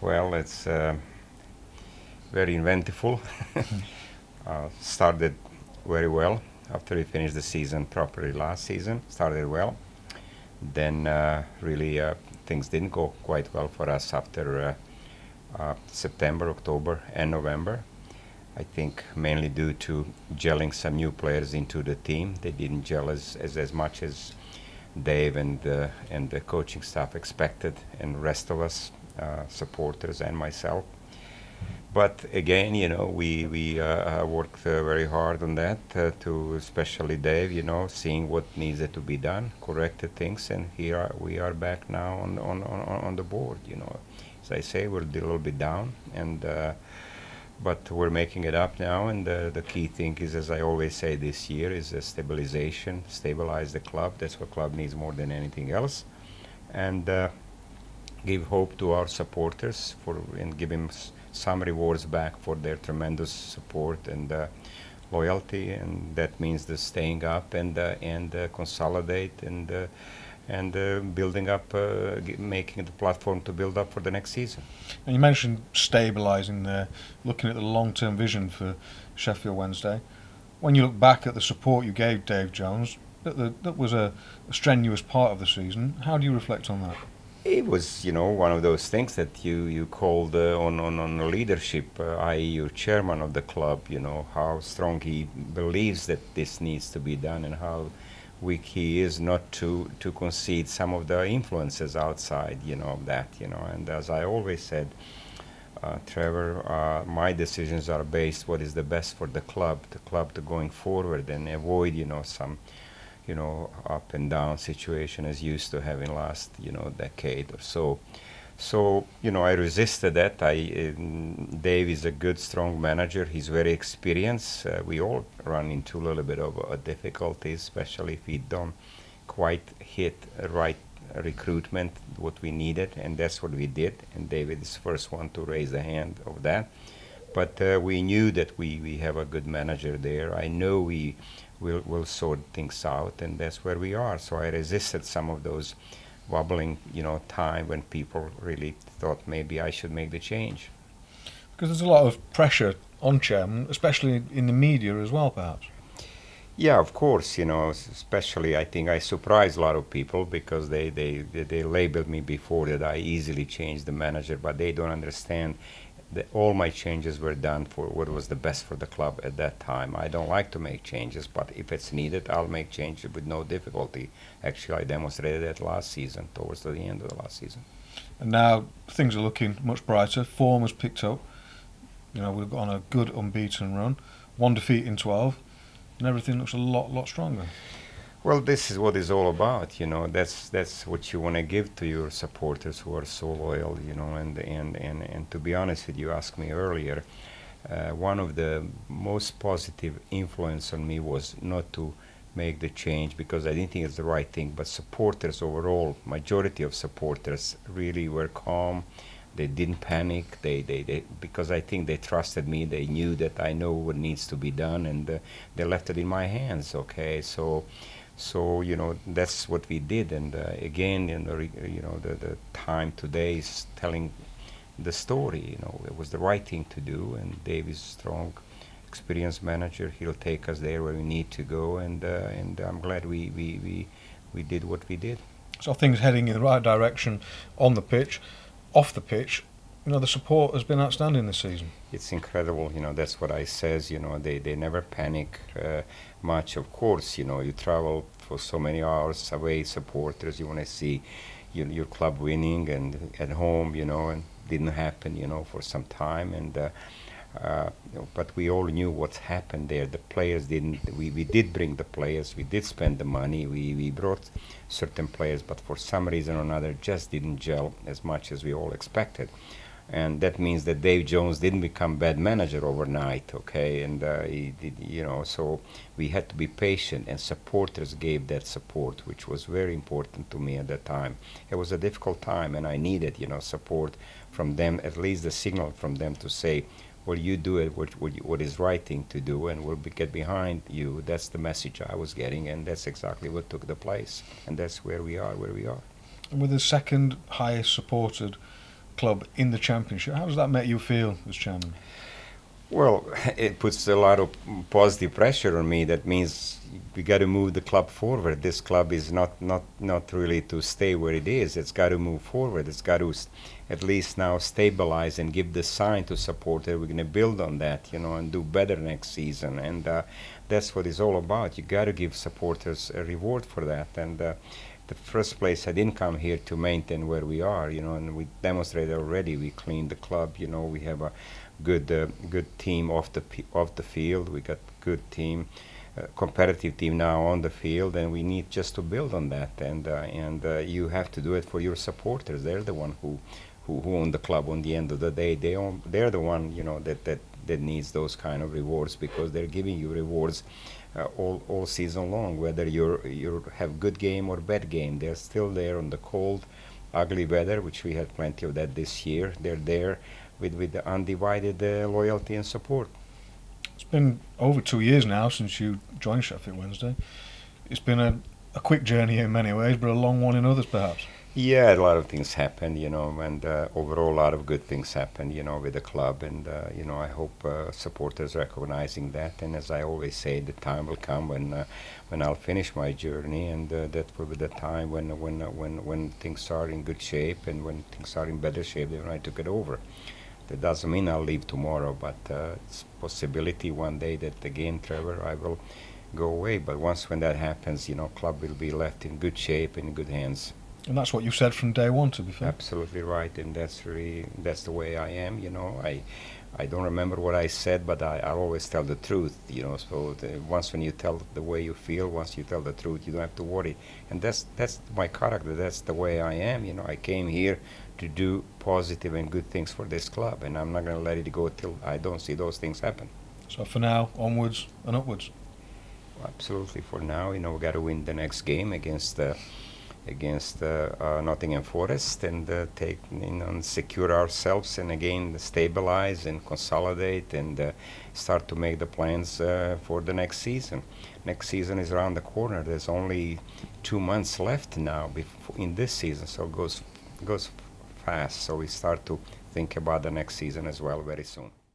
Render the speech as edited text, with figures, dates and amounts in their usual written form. Well, it's very inventive. Started very well after we finished the season properly last season. Started well, then really things didn't go quite well for us after September, October, and November. I think mainly due to gelling some new players into the team. They didn't gel as much as Dave and the coaching staff expected, and the rest of us, supporters and myself. But again, you know, we worked very hard on that, to especially Dave, you know, seeing what needed to be done, corrected things, and here we are back now on the board, you know. As I say, we're a little bit down, and but we're making it up now, and the key thing is, as I always say this year, is the stabilization, stabilize the club. That's what club needs more than anything else, and give hope to our supporters and give them some rewards back for their tremendous support and loyalty, and that means the staying up and consolidate and building up, making the platform to build up for the next season. And you mentioned stabilising there, looking at the long-term vision for Sheffield Wednesday. When you look back at the support you gave Dave Jones, that was a strenuous part of the season. How do you reflect on that? It was, you know, one of those things that you called on leadership, i.e. your chairman of the club, you know, how strong he believes that this needs to be done and how weak he is not to concede some of the influences outside, you know, of that, you know. And as I always said, Trevor, my decisions are based what is the best for the club to going forward and avoid, you know, some, you know, up and down situation as used to have in last, you know, decade or so. So, you know, I resisted that. Dave is a good, strong manager. He's very experienced. We all run into a little bit of difficulties, especially if we don't quite hit right recruitment, what we needed, and that's what we did. And David is the first one to raise the hand of that. But we knew that we have a good manager there. I know we will sort things out, and that's where we are. So I resisted some of those wobbling, you know, time when people really thought maybe I should make the change. Because there's a lot of pressure on chairman, especially in the media as well, perhaps. Yeah, of course, you know, especially I think I surprised a lot of people because they labeled me before that I easily changed the manager, but they don't understand that all my changes were done for what was the best for the club at that time. I don't like to make changes, but if it's needed, I'll make changes with no difficulty. Actually, I demonstrated that last season, towards the end of the last season. And now things are looking much brighter. Form has picked up. You know, we've gone on a good unbeaten run. One defeat in 12, and everything looks a lot stronger. Well, this is what it's all about, you know. That's what you want to give to your supporters who are so loyal, you know. And to be honest with you, asked me earlier, one of the most positive influence on me was not to make the change because I didn't think it's the right thing. But supporters overall, majority of supporters really were calm. They didn't panic. They because I think they trusted me. They knew that I know what needs to be done, and they left it in my hands. Okay, so you know, that's what we did. And again, in the you know, the time today is telling the story. You know, it was the right thing to do, and Dave is a strong, experienced manager. He'll take us there where we need to go, and I'm glad we did what we did. So things heading in the right direction on the pitch. Off the pitch, you know, the support has been outstanding this season. It's incredible, you know, that's what I says, you know, they never panic much. Of course, you know, you travel for so many hours away, supporters, you want to see your club winning, and at home, you know, and didn't happen, you know, for some time, and but we all knew what's happened there. The players didn't, we did bring the players, we did spend the money, we brought certain players, but for some reason or another just didn't gel as much as we all expected. And that means that Dave Jones didn't become bad manager overnight, okay? And he did, you know, so we had to be patient, and supporters gave that support, which was very important to me at that time. It was a difficult time, and I needed, you know, support from them, at least the signal from them to say, well, you do it, what is right thing to do, and we'll get behind you. That's the message I was getting, and that's exactly what took the place. And that's where we are, where we are. And we're the second highest supported club in the Championship. How has that made you feel as chairman? Well, it puts a lot of positive pressure on me. That means we got to move the club forward. This club is not really to stay where it is. It's got to move forward. It's got to at least now stabilize and give the sign to supporters. We're going to build on that, you know, and do better next season. And that's what it's all about. You got to give supporters a reward for that. And the first place, I didn't come here to maintain where we are, you know, and we demonstrated already. We cleaned the club, you know. We have a good team off the field. We got good team, competitive team now on the field, and we need just to build on that. And you have to do it for your supporters. They're the one who own the club. On the end of the day, they're the one, you know, that needs those kind of rewards, because they're giving you rewards all season long. Whether you have good game or bad game, they're still there on the cold, ugly weather, which we had plenty of that this year. They're there with the undivided loyalty and support. It's been over 2 years now since you joined Sheffield Wednesday. It's been a quick journey in many ways, but a long one in others, perhaps. Yeah, a lot of things happened, you know, and overall a lot of good things happened, you know, with the club, and you know, I hope supporters are recognizing that. And as I always say, the time will come when I'll finish my journey, and that will be the time when things are in good shape, and when things are in better shape than when I took it over. That doesn't mean I'll leave tomorrow, but it's a possibility one day that again, Trevor, I will go away. But when that happens, you know, club will be left in good shape and in good hands. And that's what you said from day one, to be fair. Absolutely right, and that's the way I am. You know, I don't remember what I said, but I always tell the truth. You know, so when you tell the way you feel, once you tell the truth, you don't have to worry. And that's my character. That's the way I am. You know, I came here to do positive and good things for this club, and I'm not going to let it go till I don't see those things happen. So for now, onwards and upwards. Absolutely, for now, you know, we got to win the next game against Nottingham Forest, and take, you know, and secure ourselves, and again stabilize and consolidate, and start to make the plans for the next season. Next season is around the corner. There's only 2 months left now in this season, so it goes fast. So we start to think about the next season as well very soon.